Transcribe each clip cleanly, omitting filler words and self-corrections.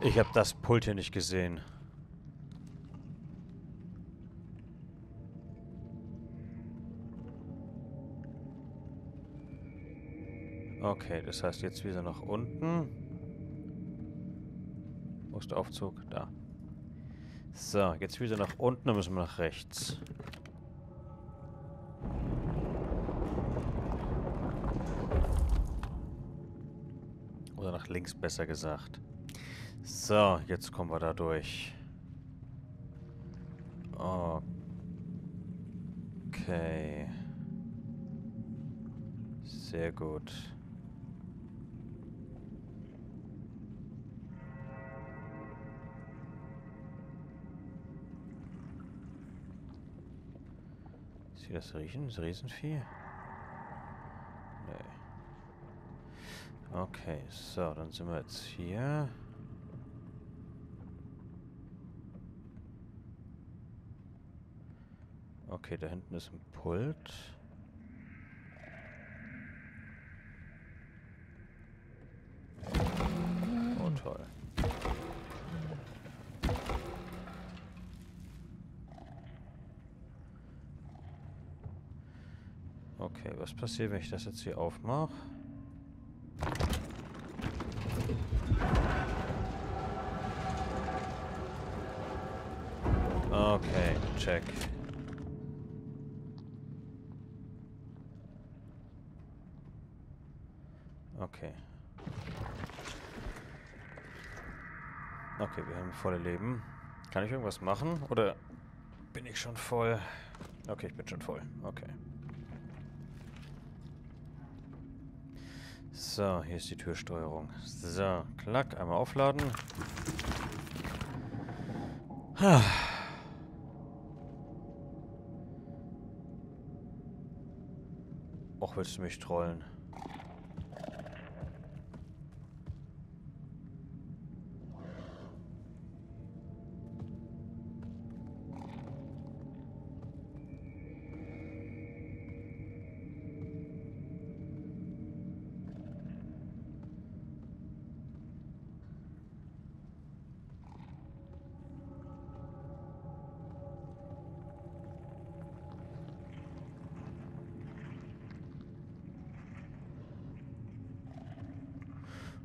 Ich habe das Pult hier nicht gesehen. Okay, das heißt, jetzt wieder nach unten. Wo ist der Aufzug? Da. So, jetzt wieder nach unten, dann müssen wir nach rechts. Oder nach links, besser gesagt. So, jetzt kommen wir da durch. Okay. Sehr gut. Sie das riechen? Das Riesenvieh? Nee. Okay, so, dann sind wir jetzt hier. Okay, da hinten ist ein Pult. Oh, toll. Okay, was passiert, wenn ich das jetzt hier aufmache? Okay, check. Okay. Okay, wir haben volle Leben. Kann ich irgendwas machen? Oder bin ich schon voll? Okay, ich bin schon voll. Okay. So, hier ist die Türsteuerung. So, klack, einmal aufladen. Och, willst du mich trollen?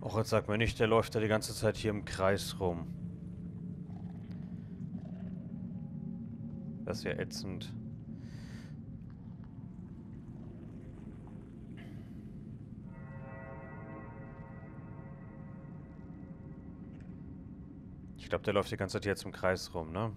Och, jetzt sag mir nicht, der läuft ja die ganze Zeit hier im Kreis rum. Das ist ja ätzend. Ich glaube, der läuft die ganze Zeit hier jetzt im Kreis rum, ne?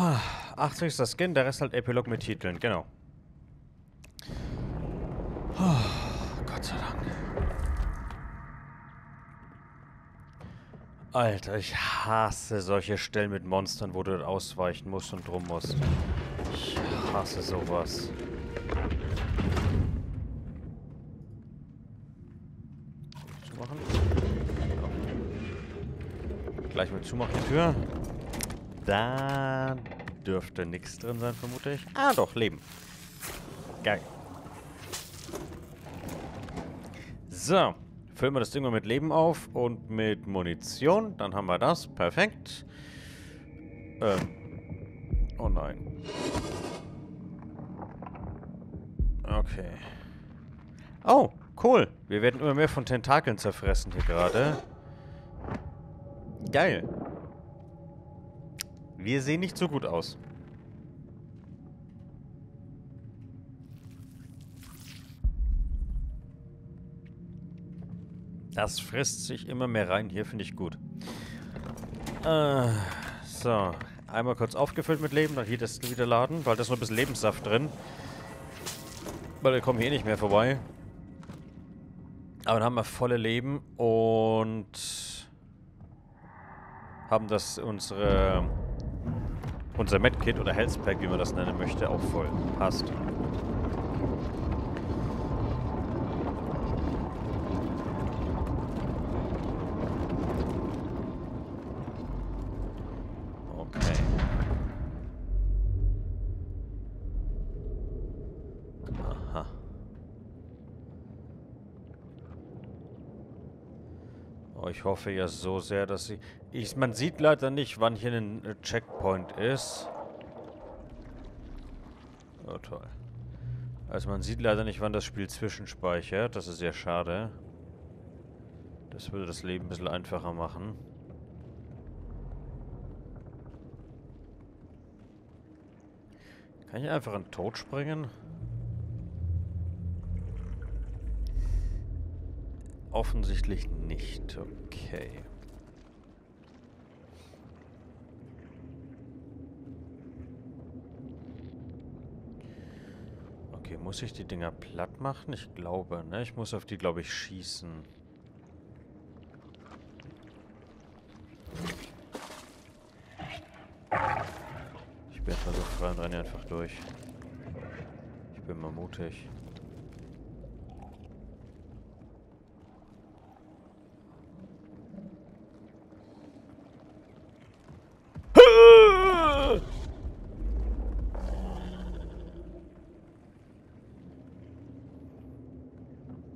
Ah, 80 ist das Skin, der Rest halt Epilog mit Titeln, genau. Oh, Gott sei Dank. Alter, ich hasse solche Stellen mit Monstern, wo du ausweichen musst und drum musst. Ich hasse sowas. Zumachen. Okay. Gleich mit zumachen die Tür. Da dürfte nichts drin sein, vermute ich. Ah, doch, Leben. Geil. So, füllen wir das Ding mal mit Leben auf und mit Munition. Dann haben wir das. Perfekt. Oh nein. Okay. Oh, cool. Wir werden immer mehr von Tentakeln zerfressen hier gerade. Geil. Wir sehen nicht so gut aus. Das frisst sich immer mehr rein. Hier finde ich gut. So, einmal kurz aufgefüllt mit Leben, dann hier das wieder laden, weil da ist nur ein bisschen Lebenssaft drin. Weil wir kommen hier eh nicht mehr vorbei. Aber dann haben wir volle Leben und haben das unser Medkit oder Health Pack, wie man das nennen möchte, auch voll. Passt. Ich hoffe ja so sehr, dass sie... Man sieht leider nicht, wann hier ein Checkpoint ist. Oh, toll. Also man sieht leider nicht, wann das Spiel zwischenspeichert. Das ist sehr schade. Das würde das Leben ein bisschen einfacher machen. Kann ich einfach in den Tod springen? Offensichtlich nicht. Okay. Okay, muss ich die Dinger platt machen? Ich glaube, ne? Ich muss auf die, glaube ich, schießen. Ich bin einfach so frei und renne einfach durch. Ich bin mal mutig.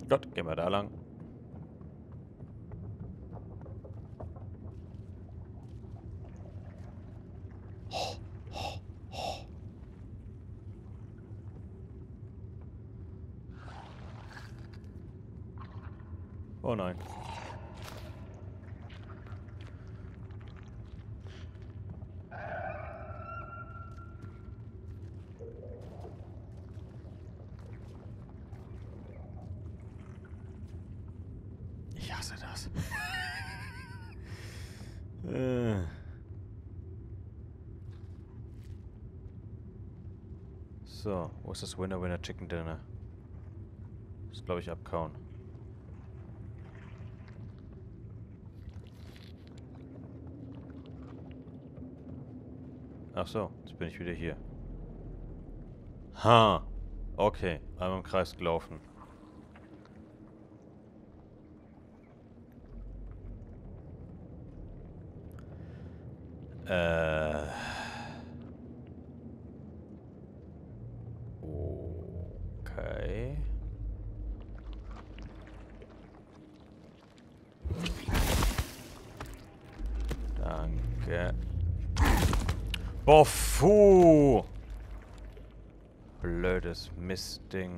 Gott, gehen wir da lang. Oh nein. So, wo ist das Winner Chicken Dinner? Das glaube ich abkauen. Ach so, jetzt bin ich wieder hier. Ha! Okay, einmal im Kreis gelaufen. Okay. Danke. Boah, blödes Mistding.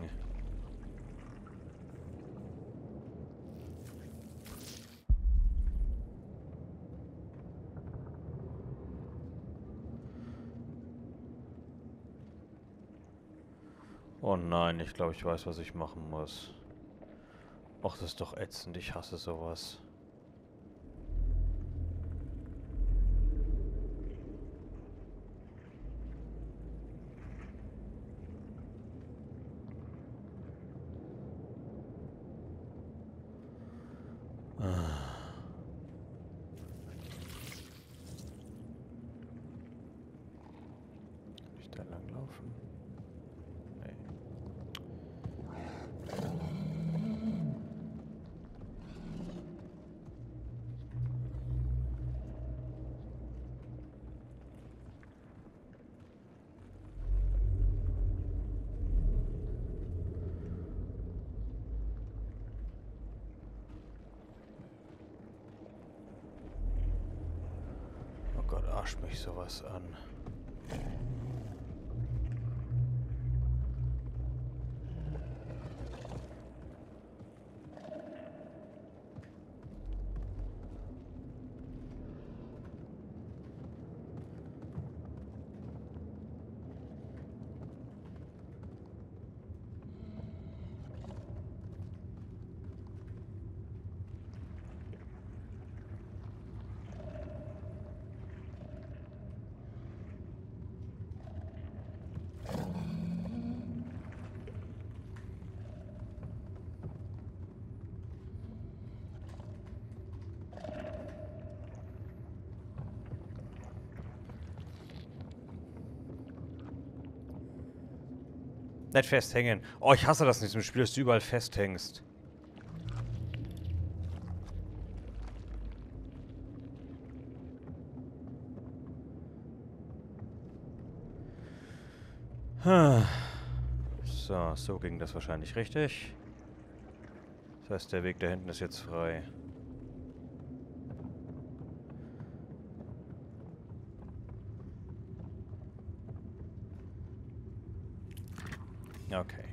Oh nein, ich glaube, ich weiß, was ich machen muss. Och, das ist doch ätzend. Ich hasse sowas. Kann ich da lang laufen? Arscht mich sowas an. Nicht festhängen. Oh, ich hasse das in diesem Spiel, dass du überall festhängst. So, so ging das wahrscheinlich richtig. Das heißt, der Weg da hinten ist jetzt frei. Okay.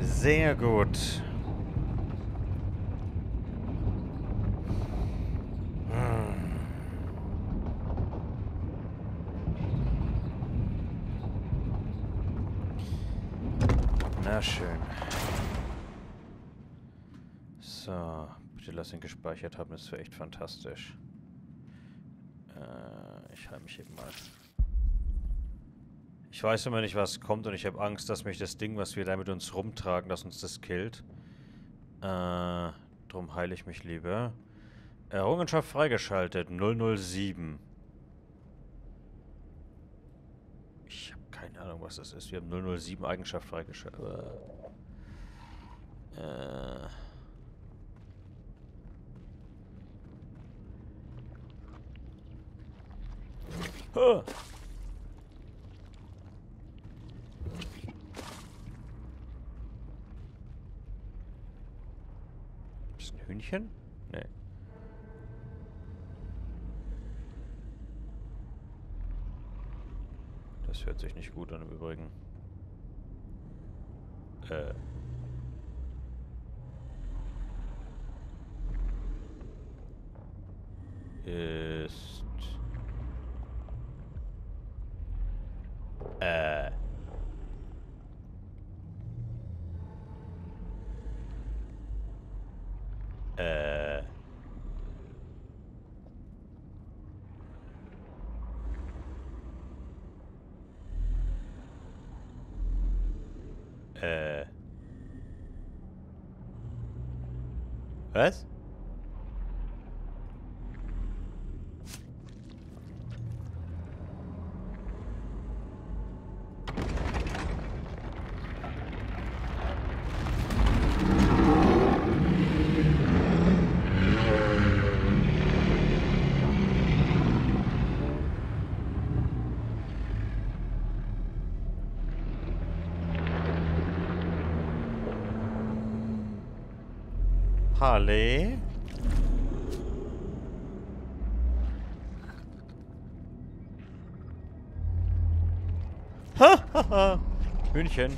Sehr gut. Na schön. So, bitte lass ihn gespeichert haben, das wäre echt fantastisch. Ich halte mich eben mal. Ich weiß immer nicht, was kommt und ich habe Angst, dass mich das Ding, was wir da mit uns rumtragen, dass uns das killt. Drum heile ich mich lieber. Errungenschaft freigeschaltet, 007. Ich habe keine Ahnung, was das ist. Wir haben 007 Eigenschaft freigeschaltet. Hühnchen? Nee. Das hört sich nicht gut an im Übrigen. Ist... Was? Harley? Hahaha! Hühnchen!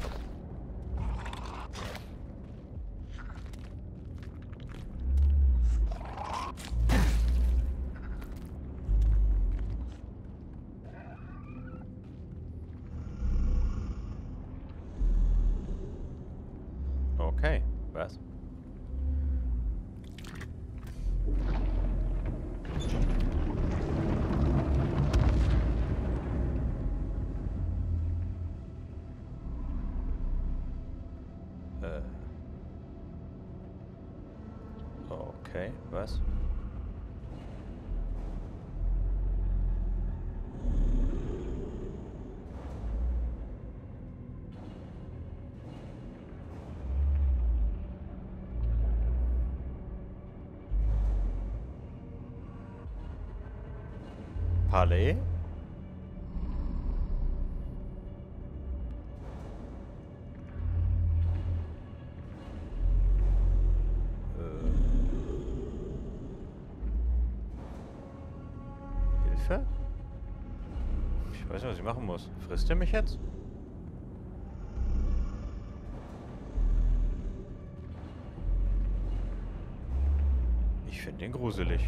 Okay, was? Okay, was? Palais? Ich weiß nicht, was ich machen muss. Frisst er mich jetzt? Ich finde den gruselig.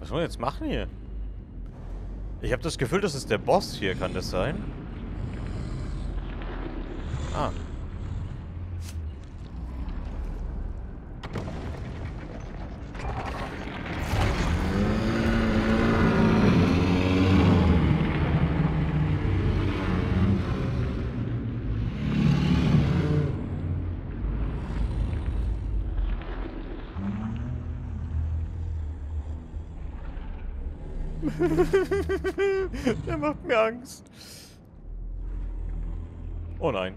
Was wollen wir jetzt machen hier? Ich habe das Gefühl, das ist der Boss hier. Kann das sein? Ah. Der macht mir Angst. Oh nein.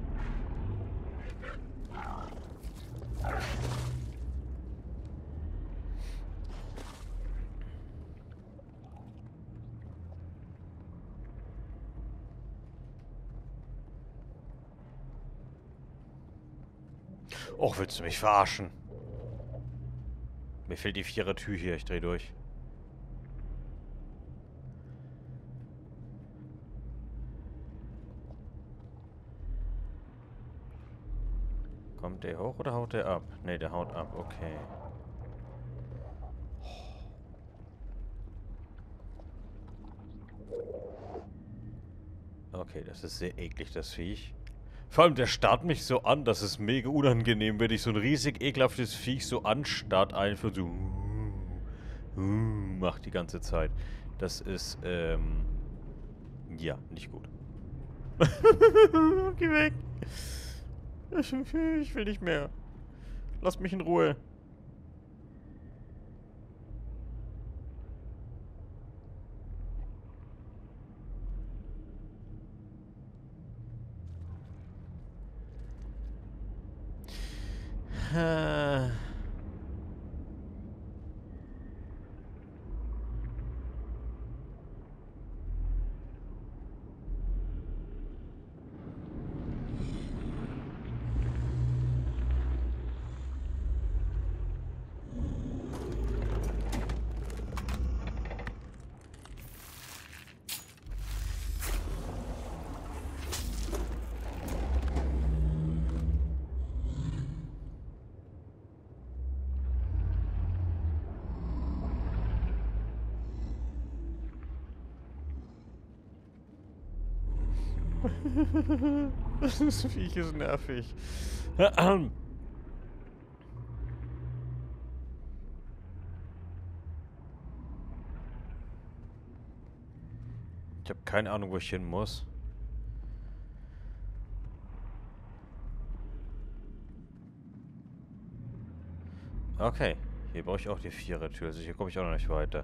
Och, willst du mich verarschen? Mir fehlt die 4er Tür hier, ich dreh durch. Kommt der hoch oder haut der ab? Ne, der haut ab, okay. Okay, das ist sehr eklig, das Viech. Vor allem, der starrt mich so an, das ist mega unangenehm, wenn ich so ein riesig ekelhaftes Viech so anstarrt, einfach so macht die ganze Zeit. Das ist, ja, nicht gut. Geh weg! Ich will nicht mehr. Lass mich in Ruhe. Das Viech ist nervig. Ich habe keine Ahnung, wo ich hin muss. Okay. Hier brauche ich auch die 4er-Tür. Also hier komme ich auch noch nicht weiter.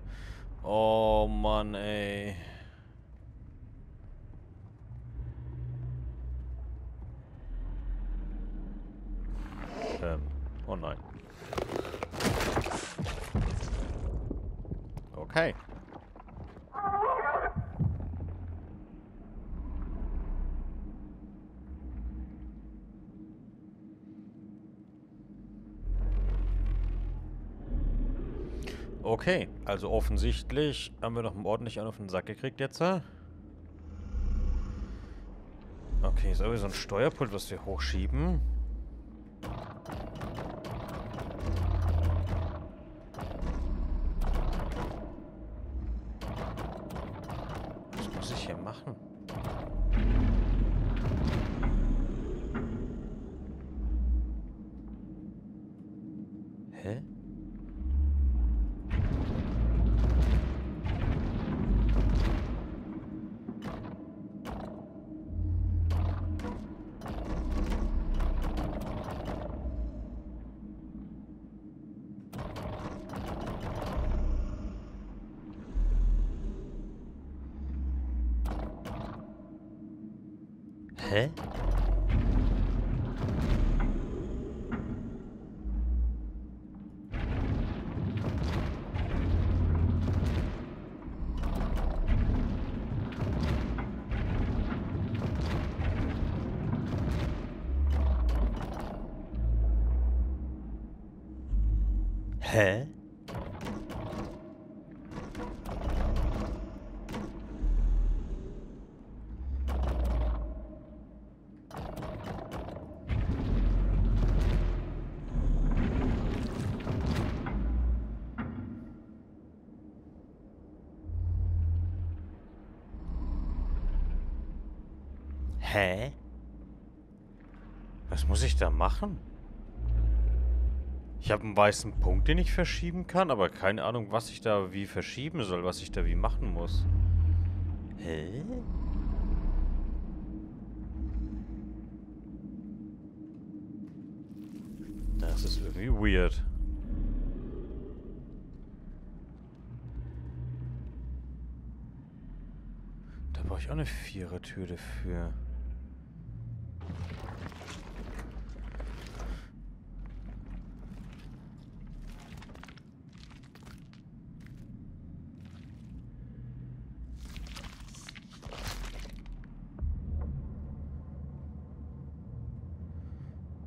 Oh Mann, ey. Oh nein. Okay. Okay, also offensichtlich haben wir noch ordentlich einen auf den Sack gekriegt jetzt. Okay, ist aber so ein Steuerpult, was wir hochschieben. Hä? Hä? Hä? Was muss ich da machen? Ich habe einen weißen Punkt, den ich verschieben kann, aber keine Ahnung, was ich da wie verschieben soll, was ich da wie machen muss. Hä? Das ist irgendwie weird. Da brauche ich auch eine Vierertür dafür.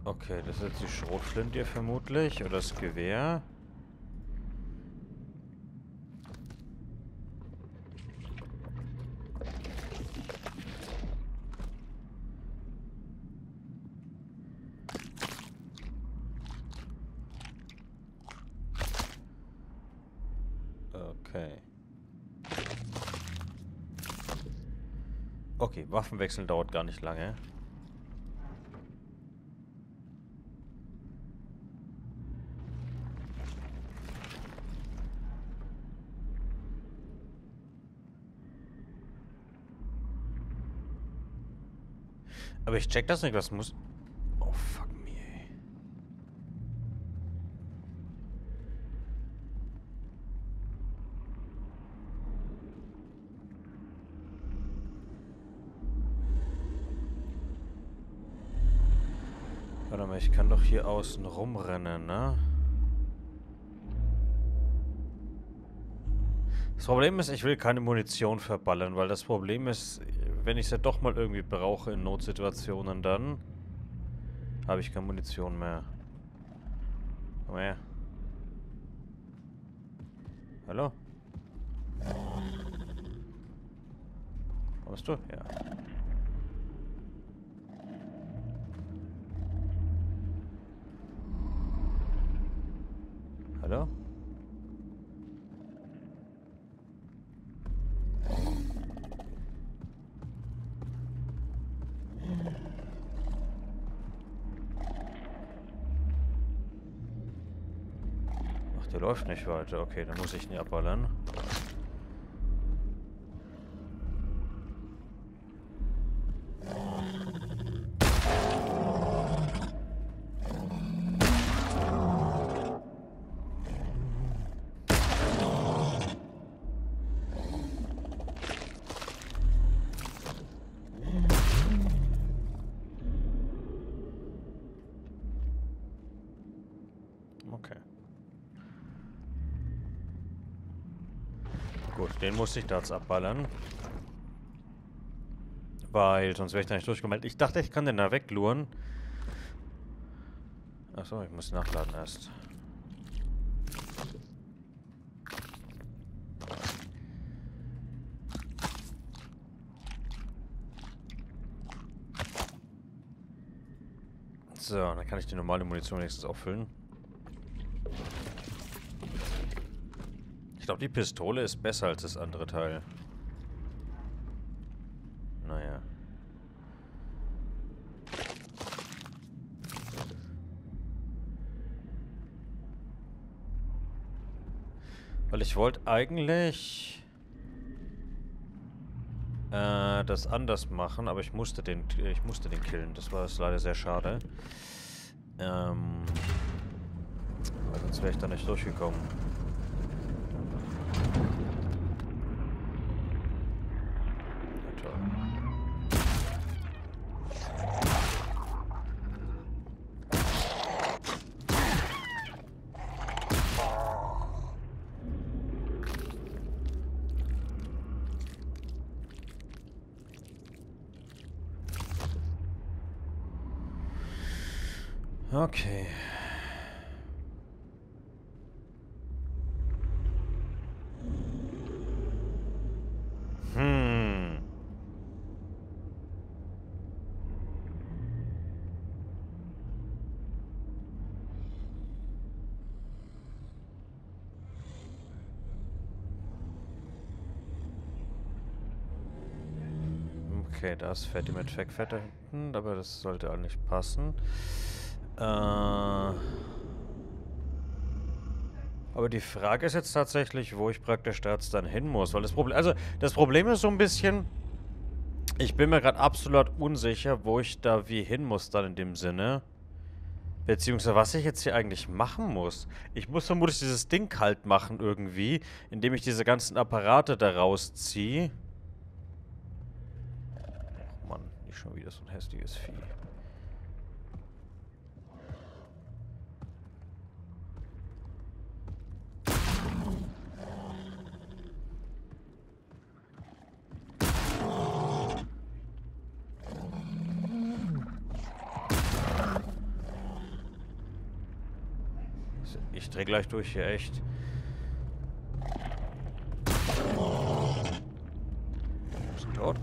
Okay, das ist jetzt die Schrotflinte hier vermutlich. Oder das Gewehr. Okay. Okay, Waffenwechsel dauert gar nicht lange. Aber ich check das nicht, was muss... Oh, fuck me, ey. Warte mal, ich kann doch hier außen rumrennen, ne? Das Problem ist, ich will keine Munition verballern, weil das Problem ist... Wenn ich es ja doch mal irgendwie brauche in Notsituationen, dann habe ich keine Munition mehr. Komm her. Hallo? Kommst du? Ja. Hallo? Der läuft nicht weiter. Okay, dann muss ich ihn abballern. Gut, den musste ich da jetzt abballern. Weil sonst wäre ich da nicht durchgemeldet. Ich dachte, ich kann den da wegluren. Achso, ich muss nachladen erst. So, dann kann ich die normale Munition nächstes auffüllen. Ich glaube, die Pistole ist besser als das andere Teil. Naja. Weil ich wollte eigentlich das anders machen, aber ich musste den killen. Das war leider sehr schade. Weil sonst wäre ich da nicht durchgekommen. Okay. Okay, da ist Fatty mit Checkfett da hinten, aber das sollte auch nicht passen. Aber die Frage ist jetzt tatsächlich, wo ich praktisch da jetzt dann hin muss, weil das Problem, also das Problem ist so ein bisschen, ich bin mir gerade absolut unsicher, wo ich da wie hin muss dann in dem Sinne, beziehungsweise was ich jetzt hier eigentlich machen muss. Ich muss vermutlich dieses Ding kalt machen irgendwie, indem ich diese ganzen Apparate da rausziehe. Ach Mann, nicht schon wieder so ein hässliches Vieh. Ich drehe gleich durch hier, echt. Ist er tot?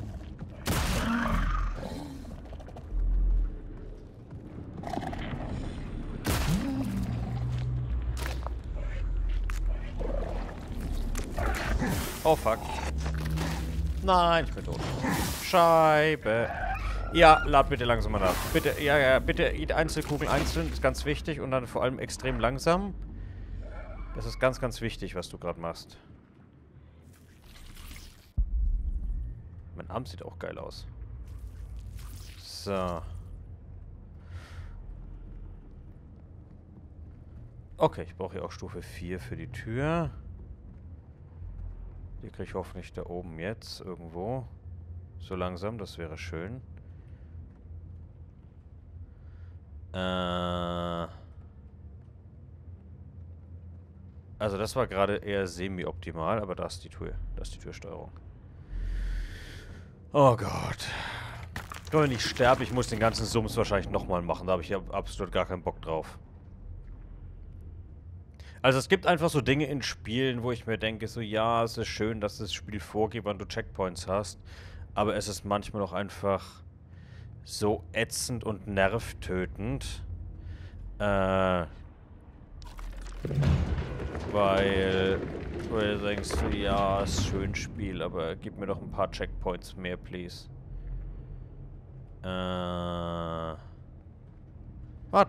Oh fuck. Nein, ich bin tot. Scheibe. Ja, lad bitte langsam mal nach. Bitte, ja, bitte Einzelkugeln einzeln, ist ganz wichtig und dann vor allem extrem langsam. Das ist ganz, ganz wichtig, was du gerade machst. Mein Arm sieht auch geil aus. So. Okay, ich brauche hier auch Stufe 4 für die Tür. Die kriege ich hoffentlich da oben jetzt irgendwo. So langsam, das wäre schön. Also das war gerade eher semi-optimal, aber da ist die Tür. Da ist die Türsteuerung. Oh Gott. Wenn ich sterbe, ich muss den ganzen Sums wahrscheinlich nochmal machen. Da habe ich ja absolut gar keinen Bock drauf. Also es gibt einfach so Dinge in Spielen, wo ich mir denke, so ja, es ist schön, dass das Spiel vorgibt, wann du Checkpoints hast. Aber es ist manchmal auch einfach so ätzend und nervtötend. Weil du denkst, ja, ist ein schönes Spiel, aber gib mir doch ein paar Checkpoints mehr, please. Warte,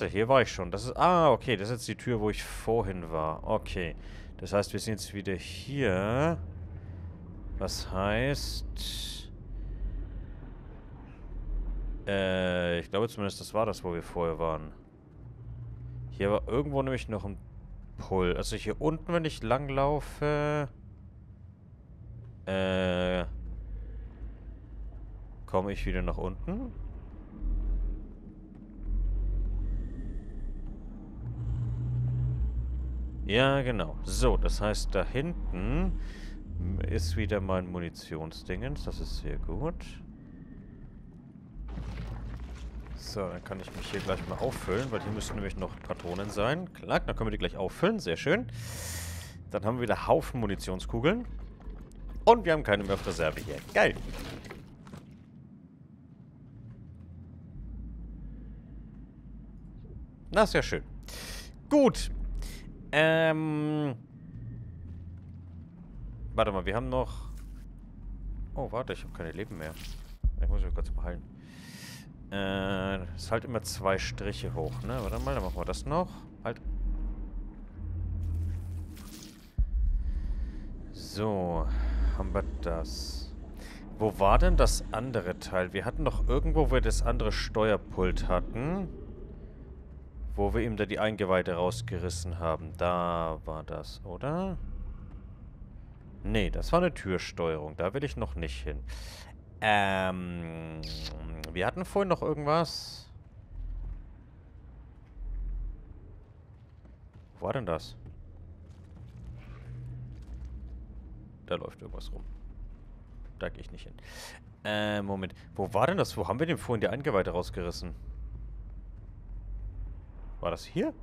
hier war ich schon. Das ist, okay, das ist jetzt die Tür, wo ich vorhin war. Okay, das heißt, wir sind jetzt wieder hier. Was heißt... ich glaube zumindest, das war das, wo wir vorher waren. Hier war irgendwo nämlich noch ein... Pull. Also hier unten, wenn ich langlaufe, komme ich wieder nach unten. Ja, genau. So, das heißt, da hinten ist wieder mein Munitionsdingens. Das ist sehr gut. So, dann kann ich mich hier gleich mal auffüllen, weil hier müssen nämlich noch Patronen sein. Klack, dann können wir die gleich auffüllen. Sehr schön. Dann haben wir wieder Haufen Munitionskugeln. Und wir haben keine mehr auf Reserve hier. Geil. Na, sehr schön. Gut. Warte mal, wir haben noch... Oh, warte, ich habe keine Leben mehr. Ich muss mich kurz mal heilen. Ist halt immer 2 Striche hoch, ne? Warte mal, dann machen wir das noch. Halt. So, haben wir das. Wo war denn das andere Teil? Wir hatten doch irgendwo, wo wir das andere Steuerpult hatten. Wo wir ihm da die Eingeweide rausgerissen haben. Da war das, oder? Nee, das war eine Türsteuerung. Da will ich noch nicht hin. Wir hatten vorhin noch irgendwas. Wo war denn das? Da läuft irgendwas rum. Da gehe ich nicht hin. Moment. Wo war denn das? Wo haben wir denn vorhin die Eingeweide rausgerissen? War das hier?